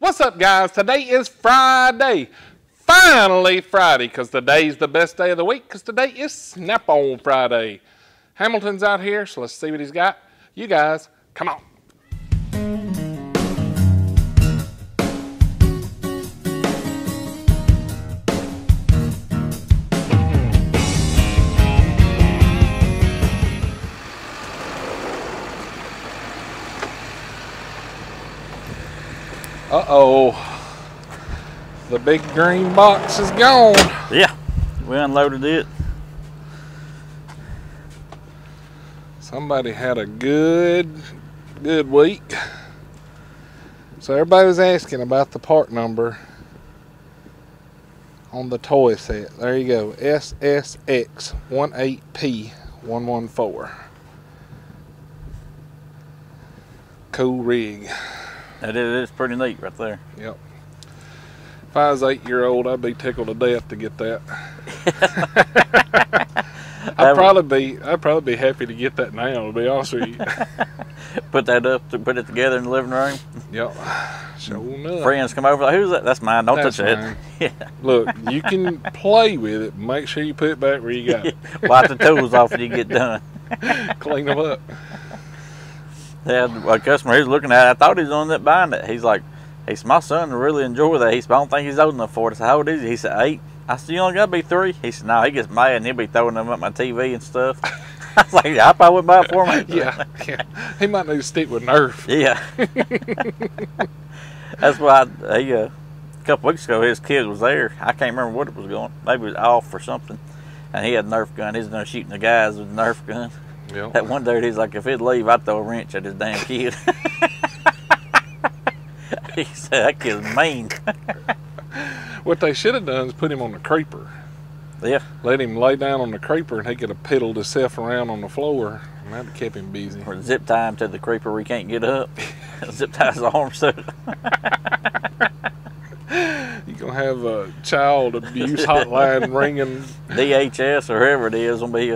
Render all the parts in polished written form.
What's up, guys? Today is Friday. Finally Friday, because today's the best day of the week, because today is Snap-on Friday. Hamilton's out here, so let's see what he's got. You guys, come on. Uh-oh, the big green box is gone. Yeah, we unloaded it. Somebody had a good week. So everybody was asking about the part number on the toy set. There you go, SSX18P114. Cool rig. It is pretty neat right there. Yep. If I was 8-year-old, I'd be tickled to death to get that. I'd probably be happy to get that now, to be honest with you. Put that up, to put it together in the living room. Yep. Sure enough. Friends come over, like, who's that? That's mine. Don't touch that. Yeah. Look, you can play with it. Make sure you put it back where you got it. Wipe the tools off when you get done. Clean them up. A customer he was looking at it, I thought he was on that buying it. He's like, he said, my son really enjoyed that. He said, I don't think he's old enough for it. I said, how old is he? He said, 8. I said, you only got to be 3? He said, no, he gets mad and he'll be throwing them at my TV and stuff. I was like, yeah, I probably wouldn't buy it for him. Yeah. He might need to stick with Nerf. Yeah. That's why a couple weeks ago his kid was there. I can't remember what it was going. Maybe it was off or something. And he had a Nerf gun. He was in there shooting the guys with a Nerf gun. Yep. That one dude, he's like, if he'd leave, I'd throw a wrench at his damn kid. He said, that kid's mean. What they should have done is put him on the creeper. Yeah. Let him lay down on the creeper, and he could have piddled himself around on the floor, and that would have kept him busy. Or zip tie him to the creeper where he can't get up. Zip tie his arms up. You're going to have a child abuse hotline ringing. DHS or whoever it is will be,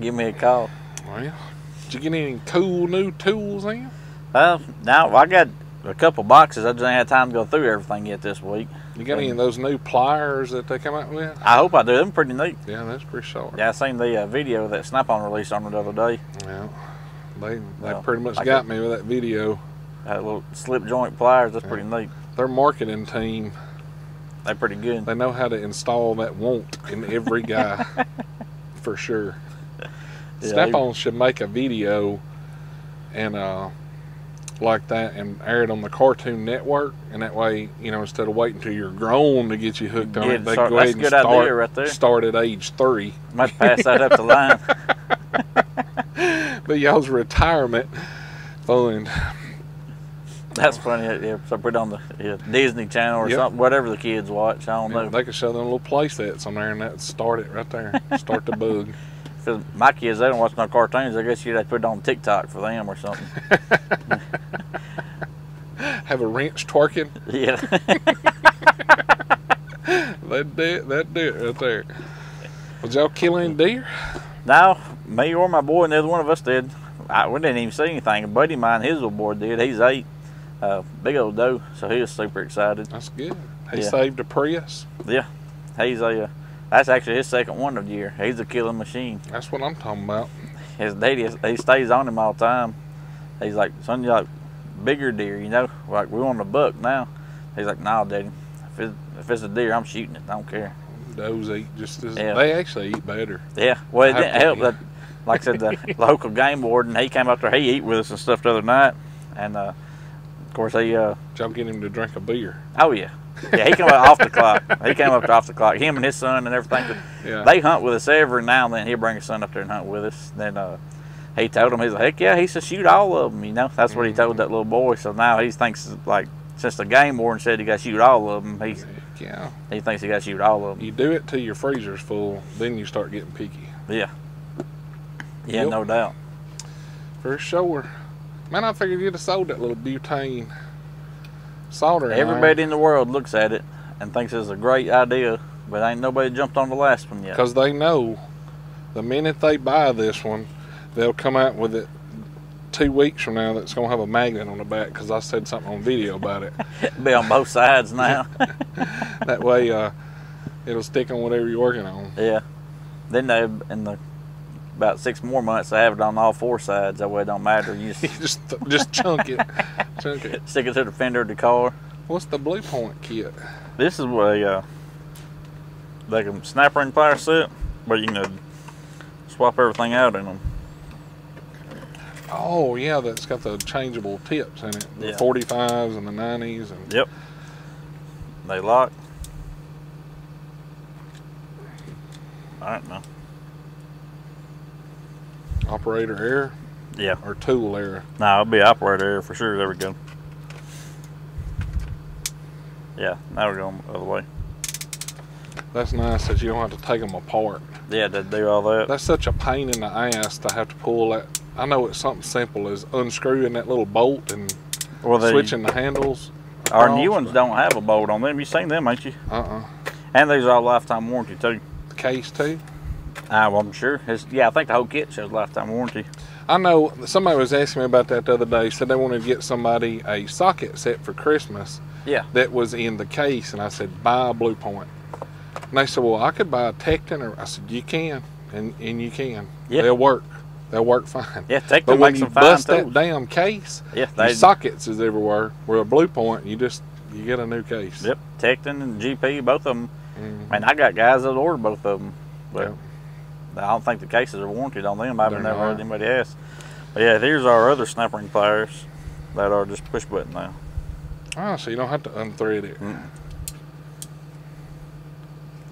give me a call. Well, did you get any cool new tools in? No, I got a couple boxes. I just ain't had time to go through everything yet this week. You got any of those new pliers that they come out with? I hope I do. They're pretty neat. Yeah, that's pretty sharp. Yeah, I seen the video that Snap-on released on it the other day. Yeah, they pretty much got me with that video. That little slip joint pliers, that's pretty neat. Their marketing team. They're pretty good. They know how to install that want in every guy, for sure. Yeah, Snap-on should make a video and like that and air it on the Cartoon Network, and that way, you know, instead of waiting till you're grown to get you hooked on it, they go ahead and start at age 3. Might pass that up the line. But y'all's retirement fund. That's funny. Yeah, so put it on the Disney Channel or something, whatever the kids watch. I don't know. They could show them little play sets on there and that start it right there. Start the bug. Because my kids, they don't watch no cartoons. I guess you'd have to put it on TikTok for them or something. Have a wrench twerking? Yeah. That'd do it right there. Was y'all killing deer? No, me or my boy and the other one of us did. We didn't even see anything. A buddy of mine, his little boy did. He's 8. Big old doe, so he was super excited. That's good. He saved a Prius. Yeah. He's a... That's actually his second one of the year. He's a killing machine. That's what I'm talking about. His daddy, he stays on him all the time. He's like, son, you like bigger deer, you know? Like, we want a buck now. He's like, no, daddy. If it's a deer, I'm shooting it. I don't care. Does eat just as they actually eat better. Yeah. Well, it didn't help. That, like I said, the local game warden, he came up there. He ate with us and stuff the other night. And, of course, he... Y'all get him to drink a beer. Oh, yeah. Yeah, he came up off the clock. He came up to off the clock. Him and his son and everything. Yeah. They hunt with us every now and then. He'll bring his son up there and hunt with us. Then he told him, he's like, heck yeah, he said, shoot all of them, you know. That's what he told that little boy. So now he thinks, like, since the game warden said he got to shoot all of them, he thinks he got to shoot all of them. You do it till your freezer's full, then you start getting picky. Yeah. Yeah, no doubt. For sure. Man, I figured you'd have sold that little butane solder. Everybody in the world looks at it and thinks it's a great idea, but ain't nobody jumped on the last one yet. Because they know the minute they buy this one, they'll come out with it 2 weeks from now that's going to have a magnet on the back because I said something on video about it. Be on both sides now. That way it'll stick on whatever you're working on. Yeah. Then they, in the, about 6 more months, they have it on all 4 sides. That way it don't matter. You just, just chunk it. Chunk it. Stick it to the fender of the car. What's the Blue Point kit? This is a like a snap ring plier set, but you can swap everything out in them. Oh yeah, that's got the changeable tips in it. The yeah. 45s and the 90s. And yep. They lock. All right, now. Operator error? Yeah. Or tool error? No, it'll be operator error for sure. There we go. Yeah, now we're going the other way. That's nice that you don't have to take them apart. Yeah, to do all that. That's such a pain in the ass to have to pull that. I know it's something simple as unscrewing that little bolt and switching the handles. Our new ones don't have a bolt on them. You've seen them, ain't you? Uh-uh. And these are all lifetime warranty, too. The case, too? I'm sure. It's, yeah, I think the whole kit shows lifetime warranty. I know somebody was asking me about that the other day. Said they wanted to get somebody a socket set for Christmas. Yeah. That was in the case, and I said, buy a Blue Point. And they said, well, I could buy a Tekton, or I said, you can, and you can. Yeah. They'll work. They'll work fine. Yeah, Tekton but when makes you them bust fine that tools. Damn case, yeah, your sockets is everywhere. Where a Blue Point, you get a new case. Yep, Tekton and GP, both of them. Mm-hmm. Man, I got guys that order both of them, but I don't think the cases are warranted on them. I've never heard anybody ask. But yeah, here's our other snap ring pliers that are just push button now. Oh, so you don't have to unthread it. Mm-hmm.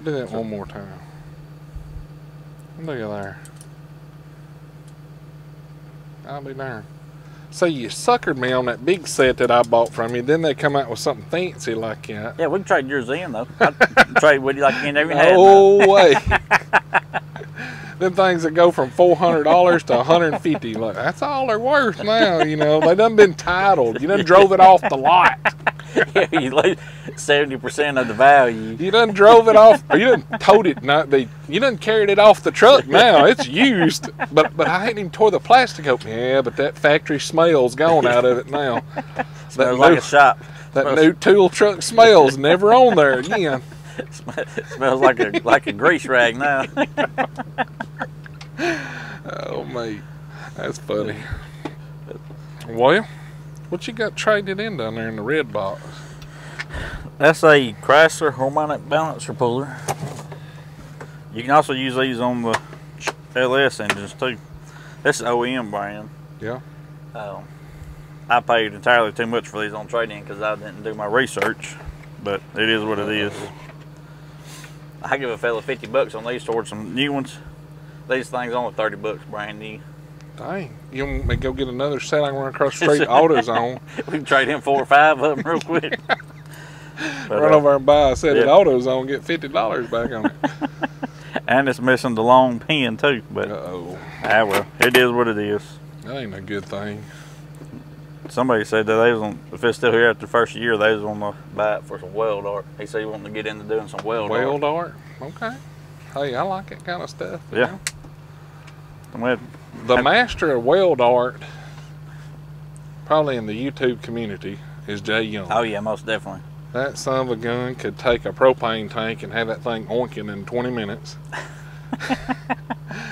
Do that one more time. Look at there. I'll be darned. So you suckered me on that big set that I bought from you. Then they come out with something fancy like that. Yeah, we can trade yours in though. I'd trade with you like you never had. No way. Them things that go from $400 to $150. Like, that's all they're worth now. You know, they done been titled. You done drove it off the lot. Yeah, you lose 70% of the value. You done drove it off. Or you done towed it. You done carried it off the truck now. It's used. But I hadn't even tore the plastic open. Yeah, but that factory smell's gone out of it now. Smells like a shop. That new tool truck smell's never on there again. Smells like a grease rag now. Oh mate, that's funny. Well, what you got traded in down there in the red box? That's a Chrysler harmonic balancer puller. You can also use these on the LS engines too. That's an OEM brand. Yeah. I paid entirely too much for these on trade-in because I didn't do my research, but it is what it is. I give a fella 50 bucks on these towards some new ones. These things only 30 bucks brand new. Dang. You want me to go get another set? I can run across the street to AutoZone. We can trade in 4 or 5 of them real quick. But, run over and buy a set at AutoZone, get $50 back on it. And it's missing the long pin too. But well, it is what it is. That ain't a good thing. Somebody said that they was on, if it's still here after the first year, they was on the buy it for some weld art. He said he wanted to get into doing some weld art. Weld art? Okay. Hey, I like that kind of stuff. Yeah. The master of weld art, probably in the YouTube community, is Jay Young. Oh yeah, most definitely. That son of a gun could take a propane tank and have that thing oinking in 20 minutes.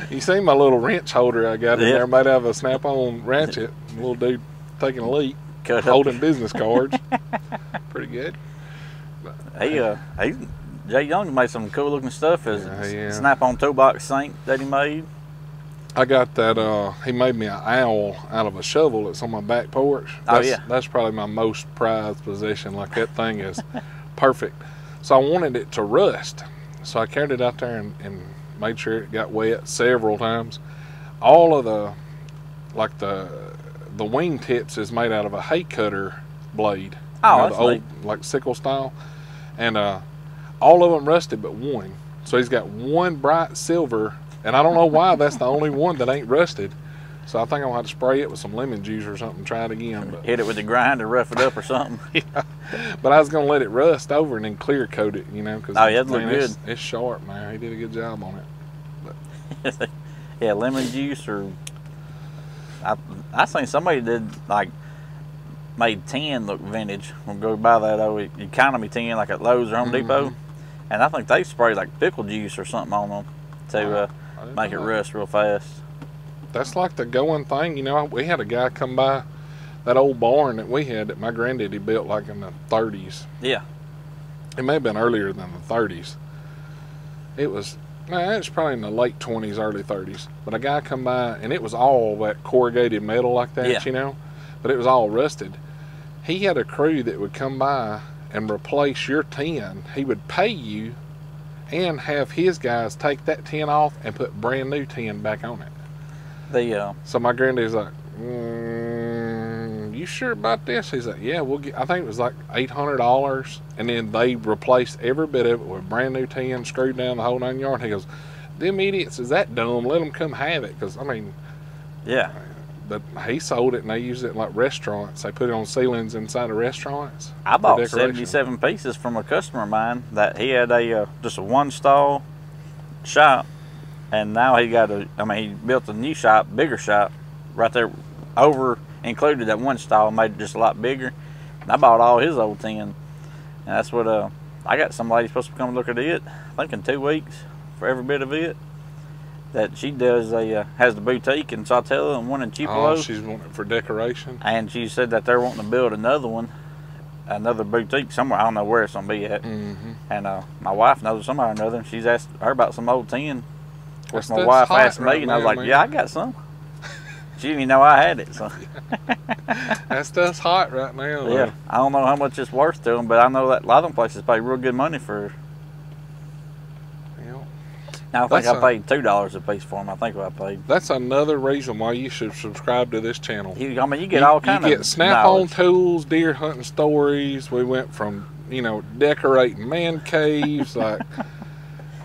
You see my little wrench holder I got in there, made out of a Snap-on ratchet. Little dude taking a leak, holding business cards. Pretty good. But, Jay Young made some cool looking stuff. His Snap-on toolbox sink that he made. I got that. He made me an owl out of a shovel that's on my back porch. That's, that's probably my most prized possession. Like that thing is perfect. So I wanted it to rust. So I carried it out there and made sure it got wet several times. All of the, like the wing tips is made out of a hay cutter blade. Oh, that's neat. Old, like sickle style. And all of them rusted but one. So he's got one bright silver, and I don't know why that's the only one that ain't rusted. So I think I'm going to have to spray it with some lemon juice or something, try it again. But hit it with the grinder, rough it up or something. Yeah. But I was going to let it rust over and then clear coat it, you know. Cause it looked good. It's sharp, man. He did a good job on it. But. Yeah, lemon juice or... I seen somebody did like made 10 look vintage. We'll go buy that old economy 10 like at Lowe's or Home Depot, and I think they sprayed like pickle juice or something on them to make it rust real fast. That's like the going thing, you know. We had a guy come by that old barn that we had that my granddaddy built like in the 30s. Yeah, it may have been earlier than the 30s. It was, nah, it's probably in the late 20s, early 30s. But a guy come by, and it was all that corrugated metal like that, you know, but it was all rusted. He had a crew that would come by and replace your tin. He would pay you and have his guys take that tin off and put brand new tin back on it. So my granddaddy's like, you sure about this? He's like, yeah, we'll get, I think it was like $800, and then they replaced every bit of it with brand new tin, screwed down the whole 9 yards. He goes, them idiots is that dumb, let them come have it. Because I mean, but he sold it and they used it in like restaurants. They put it on ceilings inside of restaurants. I bought 77 pieces from a customer of mine that he had a just a one stall shop, and now he got a, I mean, he built a new shop, bigger shop right there over, included that one style, made it just a lot bigger. And I bought all his old tin, and that's what I got. Some lady supposed to come look at it, I think in 2 weeks, for every bit of it. That she does a has the boutique in Sotelo and one in Tupelo. Oh, she's wanting it for decoration. And she said that they're wanting to build another one, another boutique somewhere. I don't know where it's gonna be at. And my wife knows somehow or another, and she's asked her about some old tin. Which my wife asked me, right, and I was like, yeah, I got some. She didn't even know I had it. So. That stuff's hot right now. Though. Yeah, I don't know how much it's worth to them, but I know that a lot of them places pay real good money for. Yeah. Now I think I paid $2 a piece for them. I think I paid. That's another reason why you should subscribe to this channel. You, I mean, you get all kind of. You get Snap-on tools, deer hunting stories. We went from, you know, decorating man caves like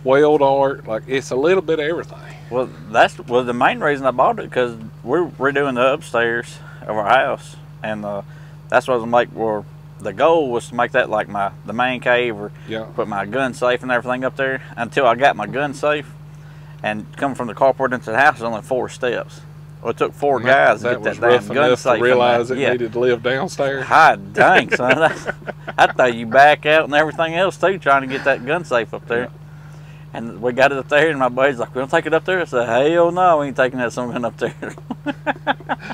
weld art. Like it's a little bit of everything. Well, that's well the main reason I bought it, because we're redoing the upstairs of our house, and that's what I was gonna make. Well, the goal was to make that like the man cave, or put my gun safe and everything up there. Until I got my gun safe, and coming from the carport into the house is only 4 steps. Well, it took 4 guys to get that damn gun safe. To realize it needed to live downstairs. Hot dang, son! I throw you back out and everything else too, trying to get that gun safe up there. And we got it up there, and my buddy's like, "We don't take it up there." I said, "Hell no, we ain't taking that something up there."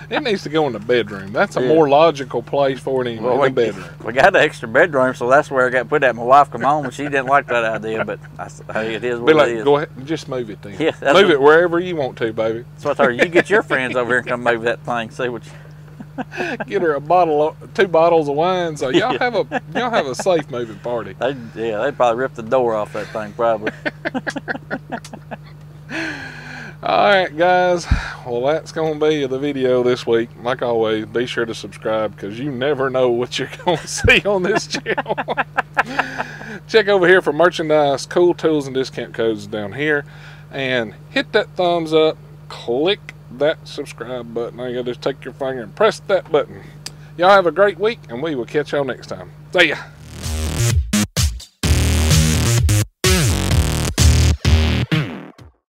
It needs to go in the bedroom. That's a more logical place for it, well, in the bedroom. We got an extra bedroom, so that's where I got put at. My wife come home, and she didn't like that idea, but I said, "Hey, it is what it is." Go ahead, just move it then. Yeah, move it wherever you want to, baby. So I told her, "You get your friends over here and come move that thing. See what you." Get her a bottle, 2 bottles of wine. So y'all have a safe moving party. They probably ripped the door off that thing probably. All right, guys. Well, that's gonna be the video this week. Like always, be sure to subscribe, because you never know what you're gonna see on this channel. Check over here for merchandise, cool tools, and discount codes down here, and hit that thumbs up. Click that subscribe button. I gotta just take your finger and press that button. Y'all have a great week, and we will catch y'all next time. See ya.